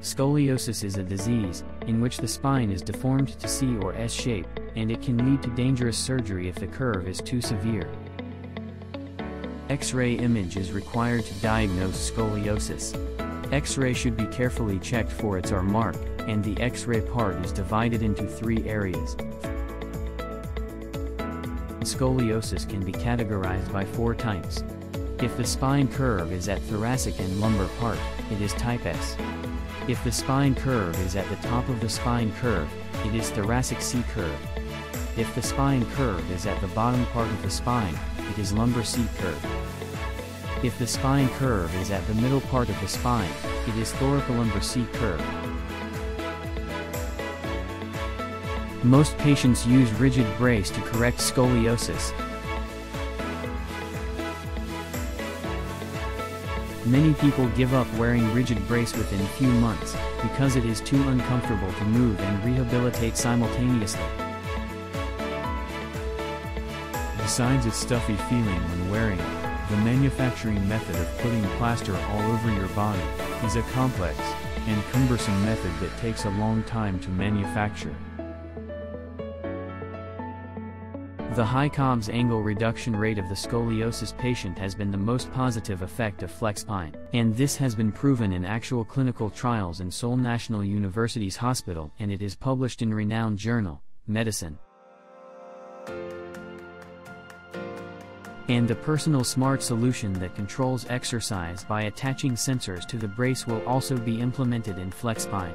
Scoliosis is a disease, in which the spine is deformed to C or S shape, and it can lead to dangerous surgery if the curve is too severe. X-ray image is required to diagnose scoliosis. X-ray should be carefully checked for its R mark, and the X-ray part is divided into three areas. Scoliosis can be categorized by four types. If the spine curve is at thoracic and lumbar part, it is type S. If the spine curve is at the top of the spine curve, it is thoracic C curve. If the spine curve is at the bottom part of the spine, it is lumbar C curve. If the spine curve is at the middle part of the spine, it is thoracolumbar C curve. Most patients use rigid brace to correct scoliosis. Many people give up wearing rigid brace within few months, because it is too uncomfortable to move and rehabilitate simultaneously. Besides its stuffy feeling when wearing it, the manufacturing method of putting plaster all over your body is a complex and cumbersome method that takes a long time to manufacture. The high Cobb's angle reduction rate of the scoliosis patient has been the most positive effect of FlexPine, and this has been proven in actual clinical trials in Seoul National University's hospital, and it is published in renowned journal, Medicine. And the personal smart solution that controls exercise by attaching sensors to the brace will also be implemented in FlexPine.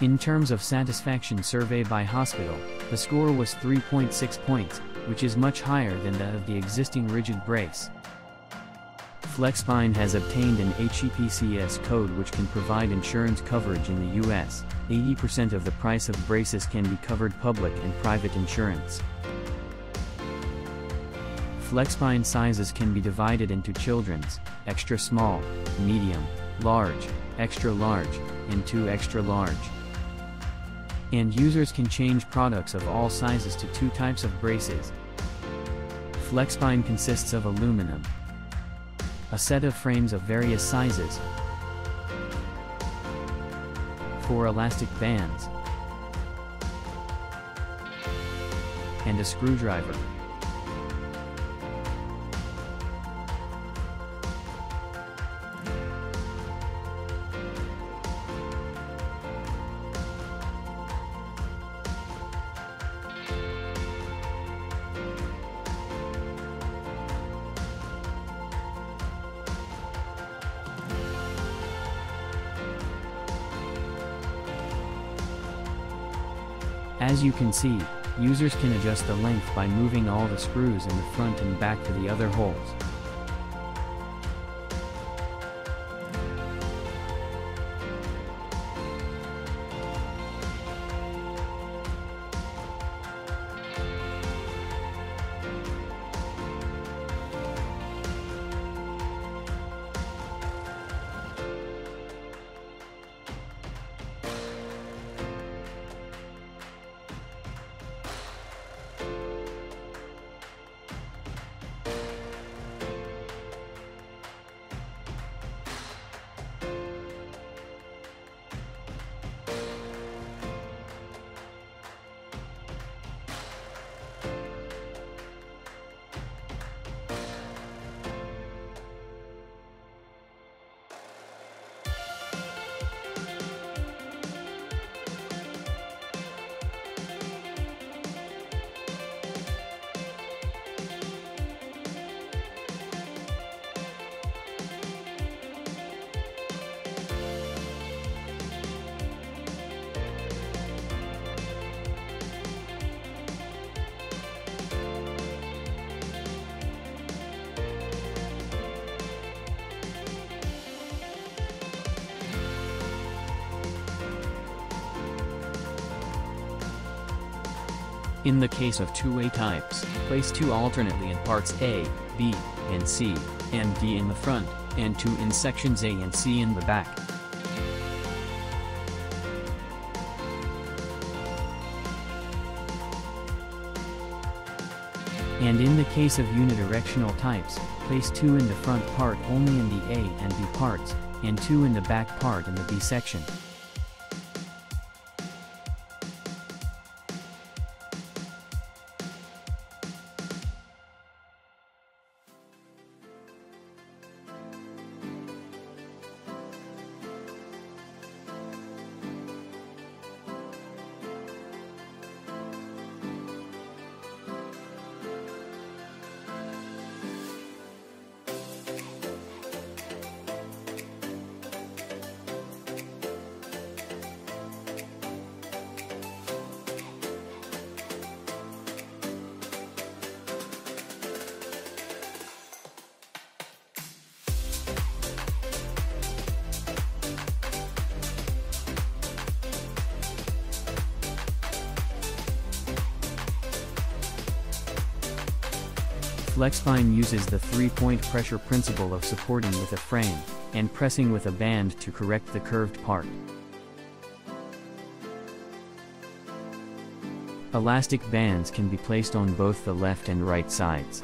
In terms of satisfaction survey by hospital, the score was 3.6 points, which is much higher than that of the existing rigid brace. FlexPine has obtained an HCPCS code which can provide insurance coverage in the US. 80% of the price of braces can be covered public and private insurance. FlexPine sizes can be divided into children's, extra small, medium, large, extra large, and 2 extra large. And users can change products of all sizes to 2 types of braces. FlexPine consists of aluminum, a set of frames of various sizes, 4 elastic bands, and a screwdriver. As you can see, users can adjust the length by moving all the screws in the front and back to the other holes. In the case of 2A types, place 2 alternately in parts A, B, and C, and D in the front, and 2 in sections A and C in the back. And in the case of unidirectional types, place 2 in the front part only in the A and B parts, and 2 in the back part in the B section. FlexPine uses the three-point pressure principle of supporting with a frame, and pressing with a band to correct the curved part. Elastic bands can be placed on both the left and right sides.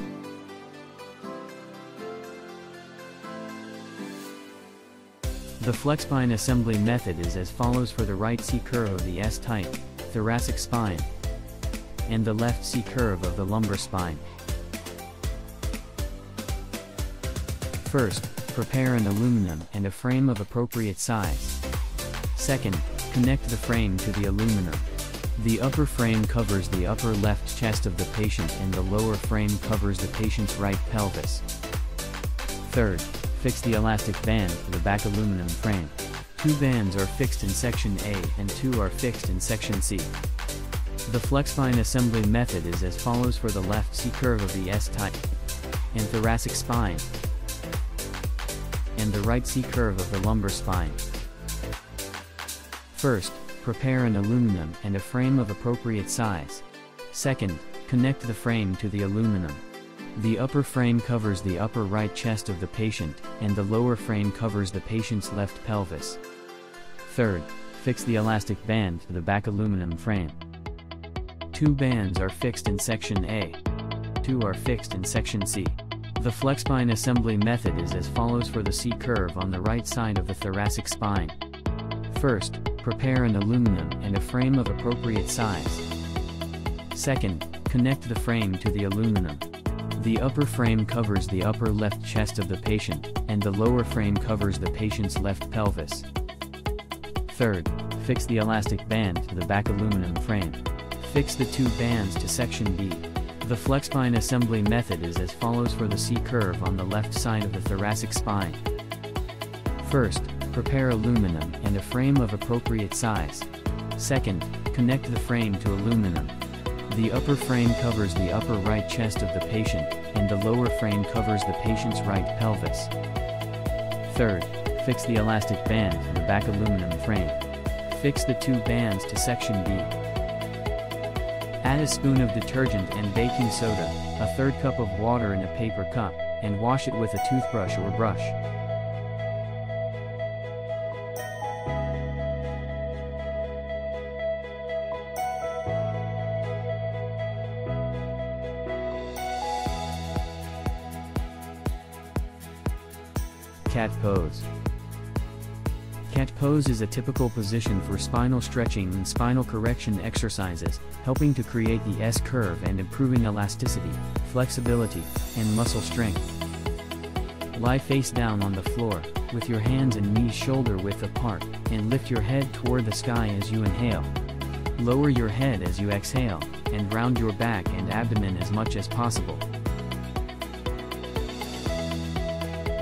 The FlexPine assembly method is as follows for the right C-curve of the S-type, thoracic spine, and the left C-curve of the lumbar spine. First, prepare an aluminum and a frame of appropriate size. Second, connect the frame to the aluminum. The upper frame covers the upper left chest of the patient and the lower frame covers the patient's right pelvis. Third, fix the elastic band to the back aluminum frame. 2 bands are fixed in section A and 2 are fixed in section C. The FlexPine assembly method is as follows for the left C-curve of the S-type and thoracic spine, and the right C-curve of the lumbar spine. First, prepare an aluminum and a frame of appropriate size. Second, connect the frame to the aluminum. The upper frame covers the upper right chest of the patient, and the lower frame covers the patient's left pelvis. Third, fix the elastic band to the back aluminum frame. 2 bands are fixed in section A. 2 are fixed in section C. The FlexPine assembly method is as follows for the C-curve on the right side of the thoracic spine. First, prepare an aluminum and a frame of appropriate size. Second, connect the frame to the aluminum. The upper frame covers the upper left chest of the patient, and the lower frame covers the patient's left pelvis. Third, fix the elastic band to the back aluminum frame. Fix the 2 bands to section B. The FlexPine assembly method is as follows for the C-curve on the left side of the thoracic spine. First, prepare aluminum and a frame of appropriate size. Second, connect the frame to aluminum. The upper frame covers the upper right chest of the patient, and the lower frame covers the patient's right pelvis. Third, fix the elastic band to the back aluminum frame. Fix the 2 bands to section B. Add a spoon of detergent and baking soda, a third cup of water in a paper cup, and wash it with a toothbrush or brush. Cat pose. Cat pose is a typical position for spinal stretching and spinal correction exercises, helping to create the S-curve and improving elasticity, flexibility, and muscle strength. Lie face down on the floor, with your hands and knees shoulder-width apart, and lift your head toward the sky as you inhale. Lower your head as you exhale, and round your back and abdomen as much as possible.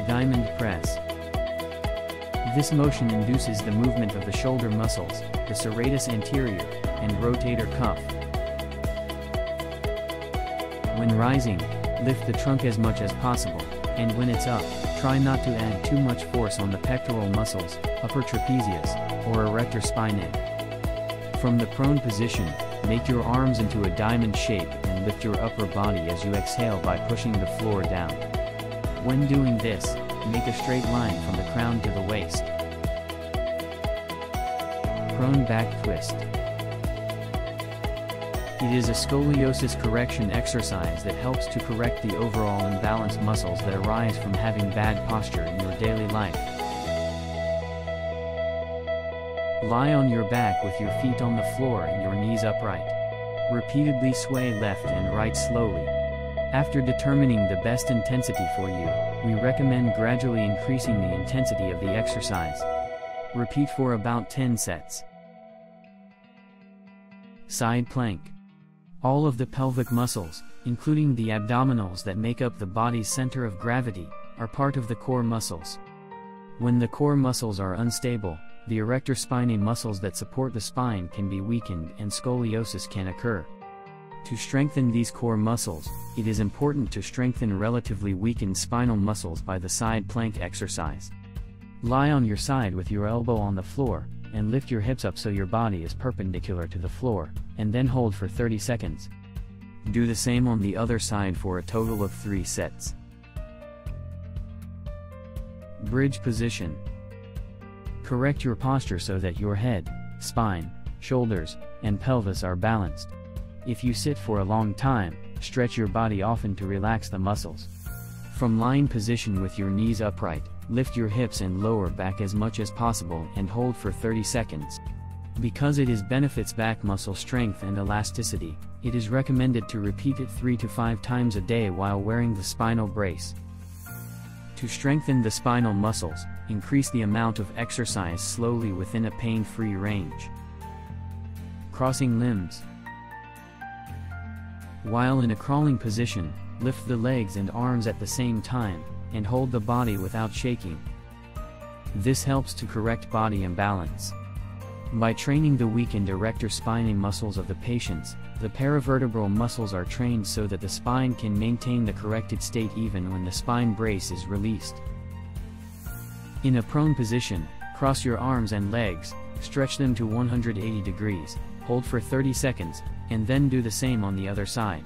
Diamond press. This motion induces the movement of the shoulder muscles, the serratus anterior, and rotator cuff. When rising, lift the trunk as much as possible, and when it's up, try not to add too much force on the pectoral muscles, upper trapezius, or erector spinae. From the prone position, make your arms into a diamond shape and lift your upper body as you exhale by pushing the floor down. When doing this, make a straight line from the crown to the waist. Prone back twist. It is a scoliosis correction exercise that helps to correct the overall imbalanced muscles that arise from having bad posture in your daily life. Lie on your back with your feet on the floor and your knees upright. Repeatedly sway left and right slowly. After determining the best intensity for you, we recommend gradually increasing the intensity of the exercise. Repeat for about 10 sets. Side plank. All of the pelvic muscles, including the abdominals that make up the body's center of gravity, are part of the core muscles. When the core muscles are unstable, the erector spinae muscles that support the spine can be weakened and scoliosis can occur. To strengthen these core muscles, it is important to strengthen relatively weakened spinal muscles by the side plank exercise. Lie on your side with your elbow on the floor, and lift your hips up so your body is perpendicular to the floor, and then hold for 30 seconds. Do the same on the other side for a total of 3 sets. Bridge position. Correct your posture so that your head, spine, shoulders, and pelvis are balanced. If you sit for a long time, stretch your body often to relax the muscles. From lying position with your knees upright, lift your hips and lower back as much as possible and hold for 30 seconds. Because it benefits back muscle strength and elasticity, it is recommended to repeat it 3 to 5 times a day while wearing the spinal brace. To strengthen the spinal muscles, increase the amount of exercise slowly within a pain-free range. Crossing limbs. While in a crawling position, lift the legs and arms at the same time, and hold the body without shaking. This helps to correct body imbalance. By training the weakened erector spinae muscles of the patients, the paravertebral muscles are trained so that the spine can maintain the corrected state even when the spine brace is released. In a prone position, cross your arms and legs, stretch them to 180 degrees, hold for 30 seconds, and then do the same on the other side.